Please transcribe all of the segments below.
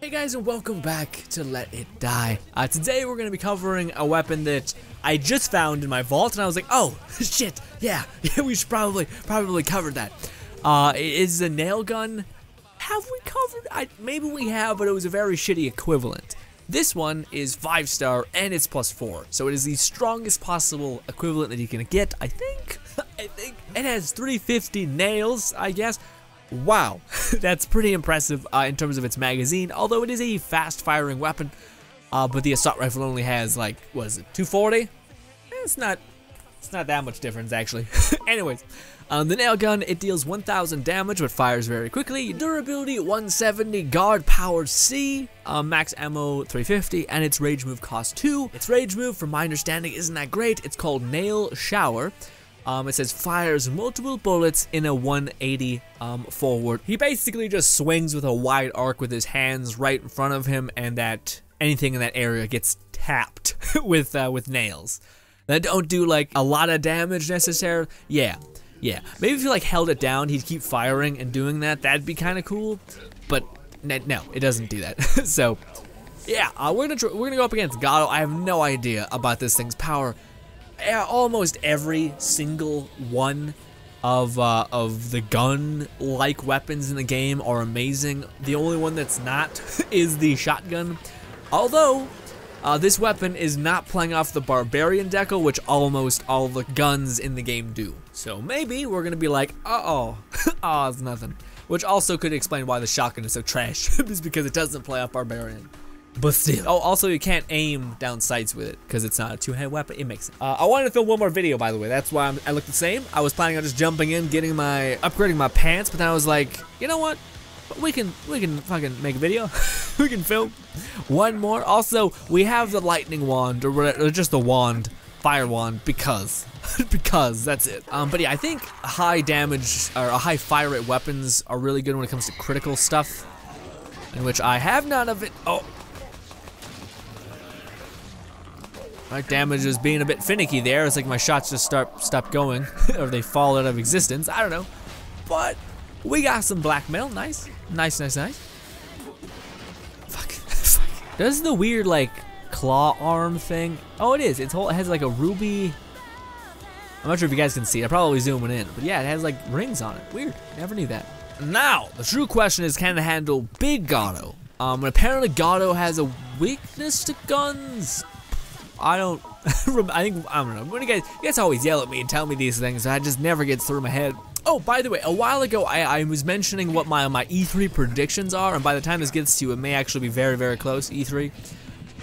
Hey guys, and welcome back to Let It Die. Today we're going to be covering a weapon that I just found in my vault, and I was like, oh, shit, yeah, we should probably cover that. It is a nail gun. Have we covered? Maybe we have, but it was a very shitty equivalent. This one is 5-star, and it's +4, so it is the strongest possible equivalent that you can get, I think. It has 350 nails, I guess. Wow, that's pretty impressive in terms of its magazine, although it is a fast-firing weapon, but the assault rifle only has, like, what is it, 240? It's not that much difference, actually. Anyways, the nail gun, it deals 1,000 damage, but fires very quickly. Durability, 170. Guard power C. Max ammo, 350. And its rage move costs 2. Its rage move, from my understanding, isn't that great. It's called Nail Shower. It says fires multiple bullets in a 180 forward. He basically just swings with a wide arc with his hands right in front of him, and that anything in that area gets tapped with nails. That don't do like a lot of damage necessarily. Yeah. Maybe if you like held it down, he'd keep firing and doing that. That'd be kind of cool. But no, it doesn't do that. So yeah, we're gonna go up against Gotto. I have no idea about this thing's power. Almost every single one of the gun-like weapons in the game are amazing. The only one that's not is the shotgun. Although this weapon is not playing off the Barbarian deco, which almost all the guns in the game do. So maybe we're gonna be like, oh, it's nothing. Which also could explain why the shotgun is so trash. It's because it doesn't play off Barbarian. But still. Oh, also you can't aim down sights with it because it's not a two-handed weapon. It makes sense. I wanted to film one more video, by the way. That's why I look the same. I was planning on just jumping in, upgrading my pants, but then I was like, you know what? We can fucking make a video. We can film one more. Also, we have the lightning wand or just the wand, fire wand, because that's it. But yeah, I think high damage or high fire rate weapons are really good when it comes to critical stuff, in which I have none of it. Oh. My damage is being a bit finicky there. It's like my shots just stop going, or they fall out of existence. I don't know. But we got some blackmail. Nice. Fuck. Does the weird like claw arm thing? Oh, it is. It has like a ruby. I'm not sure if you guys can see it. I'm probably zooming in, but yeah, it has like rings on it. Weird. Never knew that. Now the true question is, can it handle big Gato? Apparently Gato has a weakness to guns. I don't know. When you guys always yell at me and tell me these things, I just never gets through my head. Oh, by the way, a while ago I was mentioning what my E3 predictions are, and by the time this gets to you, it may actually be very, very close, E3.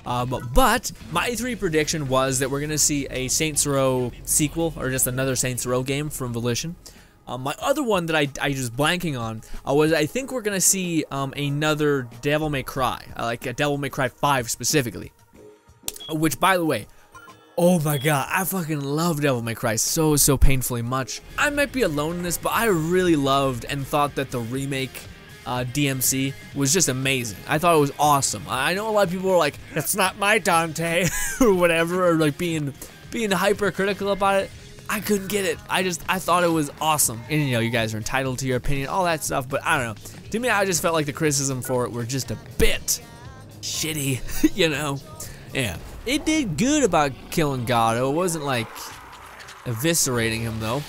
But my E3 prediction was that we're gonna see a Saints Row sequel, or just another Saints Row game from Volition. My other one that I just blanking on was, I think we're gonna see another Devil May Cry, like a Devil May Cry 5 specifically. Which, by the way, oh my god, I fucking love Devil May Cry so painfully much. I might be alone in this, but I really loved and thought that the remake DMC was just amazing. I thought it was awesome. I know a lot of people were like, that's not my Dante, or whatever, or like being hypercritical about it. I couldn't get it. I thought it was awesome. And you know, you guys are entitled to your opinion, all that stuff, but I don't know. To me, I just felt like the criticism for it were just a bit shitty, you know? Yeah. It did good about killing Gotto. It wasn't like eviscerating him though.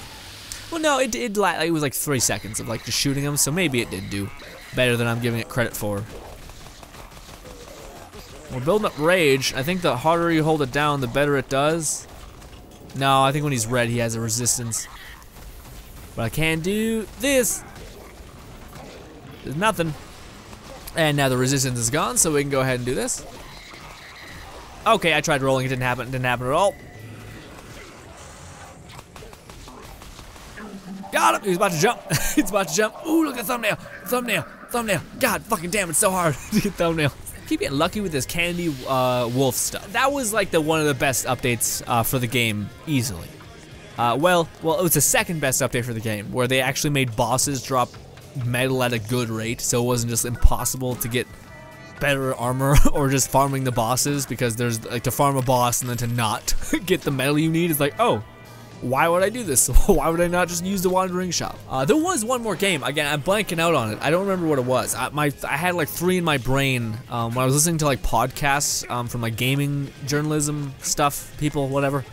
Well, no, it did. It was like 3 seconds of like just shooting him, so maybe it did do better than I'm giving it credit for. We're building up rage. I think the harder you hold it down, the better it does. No, I think when he's red, he has a resistance. But I can do this. There's nothing. And now the resistance is gone, so we can go ahead and do this. Okay, I tried rolling, it didn't happen. It didn't happen at all. Got him! He was about to jump. He's about to jump. Ooh, look at the thumbnail! Thumbnail! God fucking damn, it's so hard to get thumbnail. Keep getting lucky with this candy wolf stuff. That was like one of the best updates for the game, easily. Well, it was the second best update for the game, where they actually made bosses drop metal at a good rate, so it wasn't just impossible to get better armor or just farming the bosses, because there's like to farm a boss and then to not get the metal you need is like, oh, why would I do this? Why would I not just use the Wandering Shop? There was one more game. Again, I'm blanking out on it. I don't remember what it was. I had like three in my brain when I was listening to like podcasts from like gaming journalism stuff, people, whatever,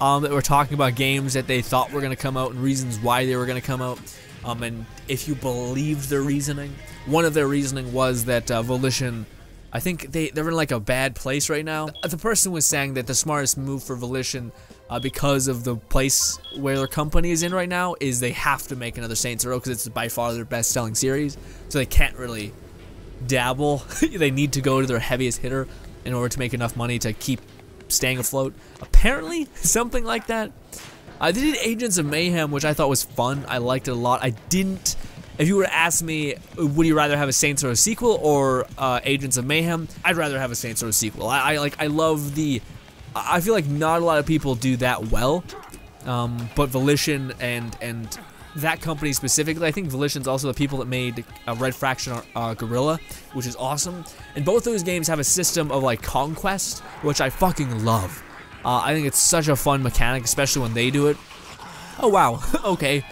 that were talking about games that they thought were gonna come out and reasons why they were gonna come out. And if you believed their reasoning, one of their reasoning was that Volition, I think they're in like a bad place right now. The person was saying that the smartest move for Volition, because of the place where their company is in right now, is they have to make another Saints Row because it's by far their best selling series, so they can't really dabble. They need to go to their heaviest hitter in order to make enough money to keep staying afloat. Apparently, something like that. They did Agents of Mayhem, which I thought was fun. I liked it a lot. I didn't... If you were to ask me, would you rather have a Saints Row sequel or Agents of Mayhem? I'd rather have a Saints Row sequel. I love the... I feel like not a lot of people do that well, but Volition and that company specifically, I think Volition's also the people that made Red Faction or Guerrilla, which is awesome. And both those games have a system of like conquest, which I fucking love. I think it's such a fun mechanic, especially when they do it. Oh wow, okay,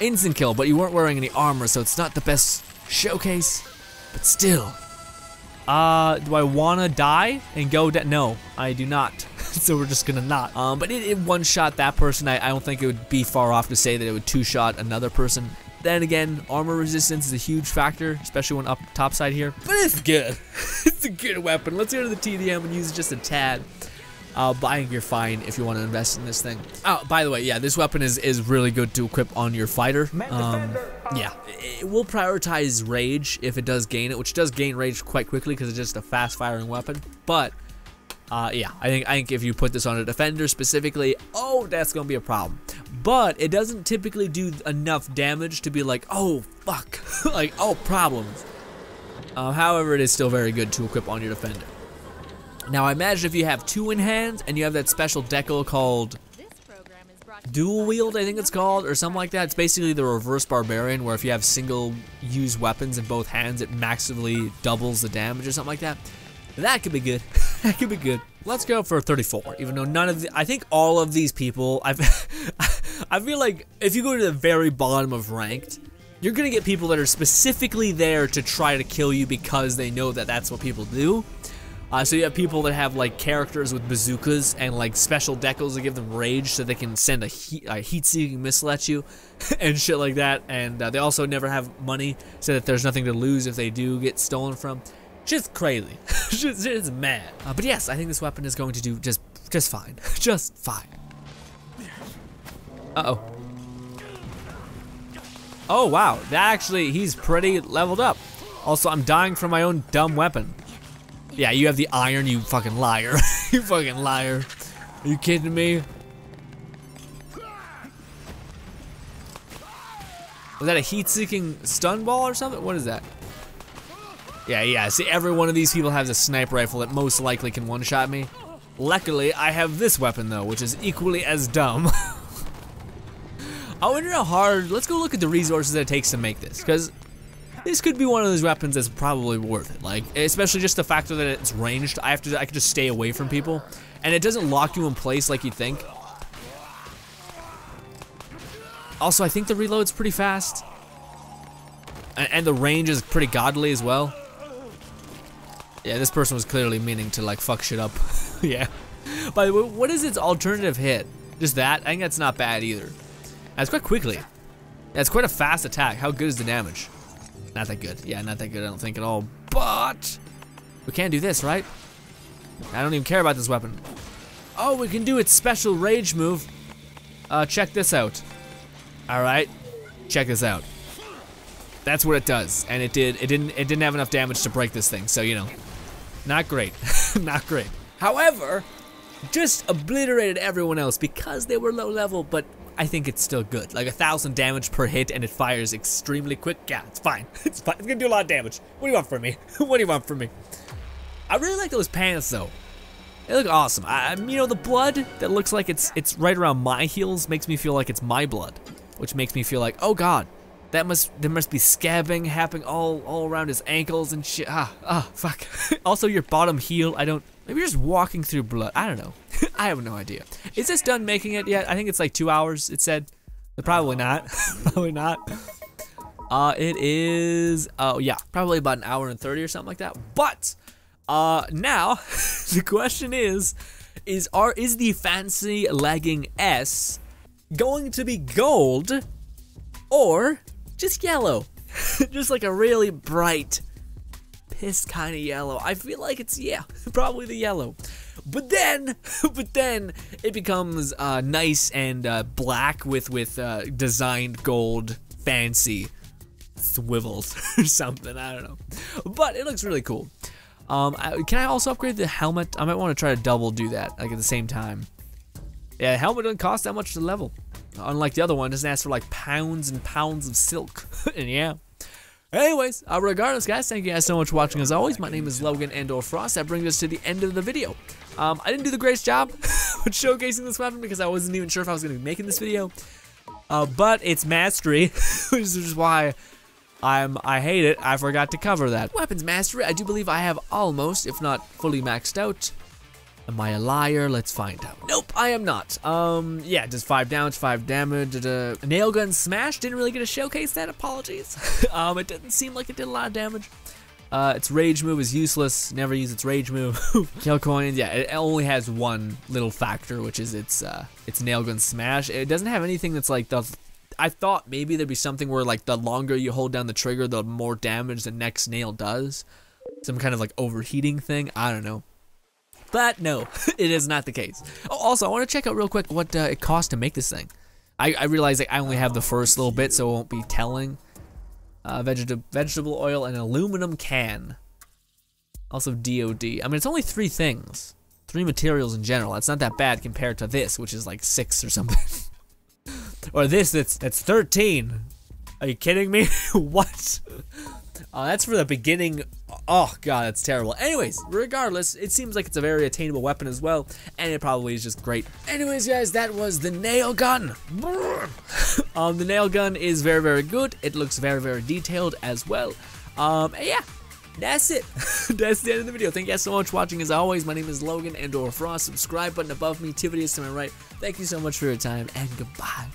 instant kill, but you weren't wearing any armor, so it's not the best showcase, but still. Do I wanna die and go down? No, I do not. So we're just gonna not. But it one-shot that person. I don't think it would be far off to say that it would two-shot another person. Then again, armor resistance is a huge factor, especially when up topside here. But it's good. It's a good weapon. Let's go to the TDM and use it just a tad. I think you're fine if you want to invest in this thing. Oh, by the way, yeah, this weapon is really good to equip on your fighter. Yeah, it will prioritize rage if it does gain it, which does gain rage quite quickly because it's just a fast-firing weapon. But yeah, I think if you put this on a defender specifically, oh, that's gonna be a problem. But it doesn't typically do enough damage to be like, oh fuck, like oh problems. However, it is still very good to equip on your defender. Now, I imagine if you have two in hand and you have that special deco called Dual Wield, I think it's called, or something like that. It's basically the reverse Barbarian, where if you have single-use weapons in both hands, it maximally doubles the damage or something like that. That could be good. That could be good. Let's go for 34, even though none of the... I think all of these people... I feel like if you go to the very bottom of ranked, you're going to get people that are specifically there to try to kill you because they know that that's what people do. So you have people that have like characters with bazookas and like special decals that give them rage so they can send a heat-seeking missile at you and shit like that. And they also never have money so that there's nothing to lose if they do get stolen from. Just crazy. Just mad. But yes, I think this weapon is going to do just fine. Just fine. Uh-oh. Oh, wow. That actually, he's pretty leveled up. Also, I'm dying from my own dumb weapon. Yeah, you have the iron, you fucking liar. You fucking liar. Are you kidding me? Was that a heat-seeking stun ball or something? What is that? Yeah, see, every one of these people has a sniper rifle that most likely can one-shot me. Luckily, I have this weapon, though, which is equally as dumb. I wonder how hard... Let's go look at the resources that it takes to make this, because... This could be one of those weapons that's probably worth it, like, especially just the factor that it's ranged. I can just stay away from people, and it doesn't lock you in place like you think. Also, I think the reload's pretty fast, and the range is pretty godly as well. Yeah, this person was clearly meaning to, like, fuck shit up. Yeah. By the way, what is its alternative hit? Just that? I think that's not bad either. That's quite quickly. That's quite a fast attack. How good is the damage? Not that good. Yeah, not that good, I don't think at all. But we can do this, right? I don't even care about this weapon. Oh, we can do its special rage move. Check this out. Alright. Check this out. That's what it does. And it didn't have enough damage to break this thing, so you know. Not great. Not great. However, just obliterated everyone else because they were low level, but I think it's still good. Like 1,000 damage per hit, and it fires extremely quick. Yeah, it's fine. It's fine. It's gonna do a lot of damage. What do you want from me? What do you want from me? I really like those pants, though. They look awesome. You know, the blood that looks like it's right around my heels makes me feel like it's my blood, which makes me feel like, oh god, there must be scabbing happening all around his ankles and shit. Ah, fuck. Also, your bottom heel. Maybe you're just walking through blood. I don't know. I have no idea. Is this done making it yet? I think it's like 2 hours, it said. Probably not. Probably not. It is, oh yeah, probably about an hour and 30 or something like that. But now the question is the fancy legging S going to be gold or just yellow? Just like a really bright piss kind of yellow. I feel like it's, yeah, probably the yellow. But then it becomes nice and black with designed gold fancy swivels or something. I don't know, but it looks really cool. Can I also upgrade the helmet? I might want to try to double do that, like at the same time. Yeah, the helmet doesn't cost that much to level, unlike the other one. It doesn't ask for like pounds and pounds of silk. And yeah. Anyways, regardless, guys, thank you guys so much for watching. As always, my name is Logan Andor Frost. That brings us to the end of the video. I didn't do the greatest job with showcasing this weapon because I wasn't even sure if I was going to be making this video. But it's mastery, which is why I hate it. I forgot to cover that. Weapons mastery, I do believe I have almost, if not fully maxed out. Am I a liar? Let's find out. Nope, I am not. Yeah, just 5 damage, 5 damage. Nail gun smash, didn't really get to showcase that, apologies. It didn't seem like it did a lot of damage. Its rage move is useless, never use its rage move. Kill coins, yeah, it only has one little factor, which is its nail gun smash. It doesn't have anything that's like the, I thought maybe there'd be something where like the longer you hold down the trigger, the more damage the next nail does. Some kind of like overheating thing, I don't know. But no, it is not the case. Oh, also, I want to check out real quick what it costs to make this thing. I realize like, I only have the first little bit, so it won't be telling. Vegetable oil and aluminum can. Also DOD. I mean, it's only 3 things. 3 materials in general. That's not that bad compared to this, which is like 6 or something. Or this, that's 13. Are you kidding me? What? That's for the beginning. Oh god, that's terrible. Anyways, regardless, it seems like it's a very attainable weapon as well, and it probably is just great. Anyways, guys, that was the nail gun. The nail gun is very, very good. It looks very, very detailed as well. And yeah, that's it. That's the end of the video. Thank you guys so much for watching. As always, my name is Logan Andor Frost. Subscribe button above me, 2 videos to my right. Thank you so much for your time, and goodbye.